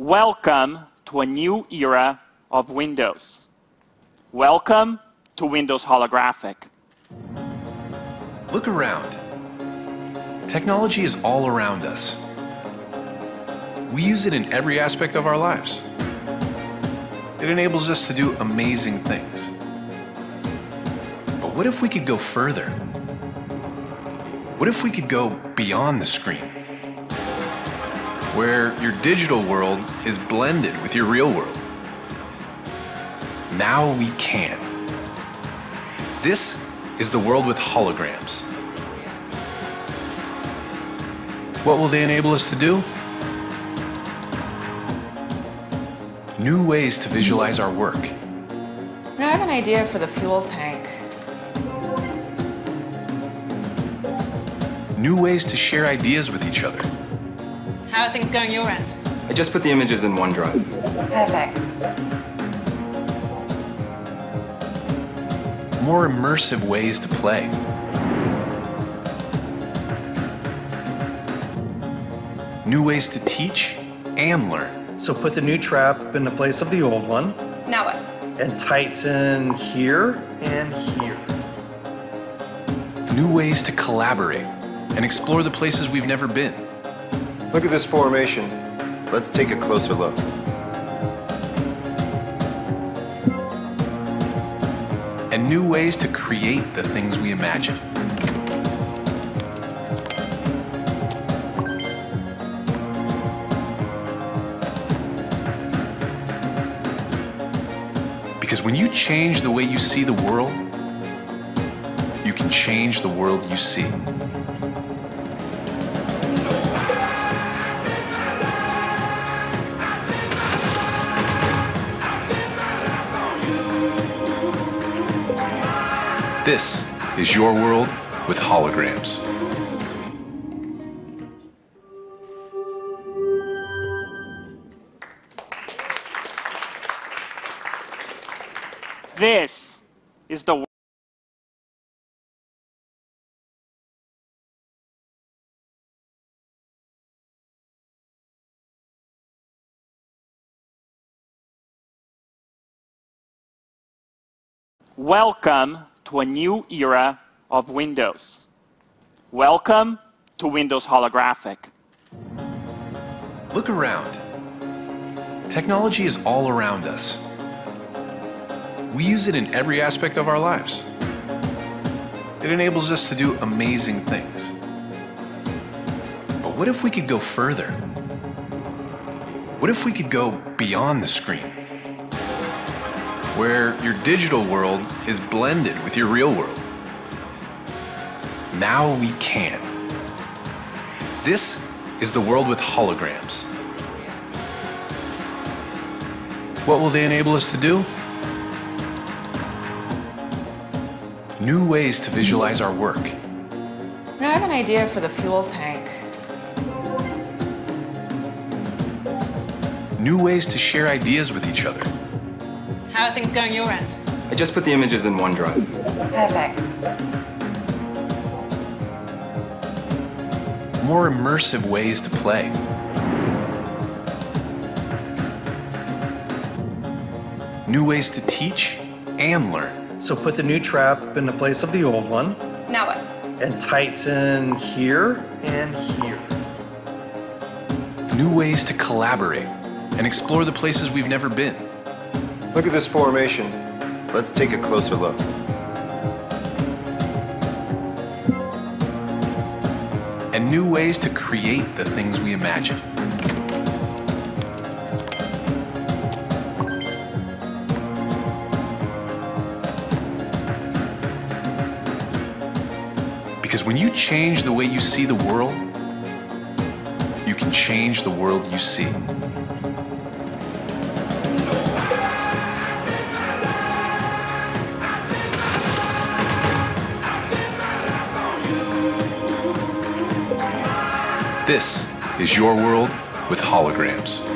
Welcome to a new era of Windows. Welcome to Windows Holographic. Look around. Technology is all around us. We use it in every aspect of our lives. It enables us to do amazing things. But what if we could go further? What if we could go beyond the screen, where your digital world is blended with your real world? Now we can. This is the world with holograms. What will they enable us to do? New ways to visualize our work. I have an idea for the fuel tank. New ways to share ideas with each other. How are things going your end? I just put the images in OneDrive. Perfect. More immersive ways to play. New ways to teach and learn. So put the new trap in the place of the old one. Now what? And tighten here and here. New ways to collaborate and explore the places we've never been. Look at this formation. Let's take a closer look. And new ways to create the things we imagine. Because when you change the way you see the world, you can change the world you see. This is your world with holograms. This is the Welcome to a new era of Windows. Welcome to Windows Holographic. Look around. Technology is all around us. We use it in every aspect of our lives. It enables us to do amazing things. But what if we could go further? What if we could go beyond the screen, where your digital world is blended with your real world? Now we can. This is the world with holograms. What will they enable us to do? New ways to visualize our work. I have an idea for the fuel tank. New ways to share ideas with each other. How are things going your end? I just put the images in OneDrive. Perfect. More immersive ways to play. New ways to teach and learn. So put the new trap in the place of the old one. Now what? And tighten here and here. New ways to collaborate and explore the places we've never been. Look at this formation. Let's take a closer look. And new ways to create the things we imagine. Because when you change the way you see the world, you can change the world you see. This is your world with holograms.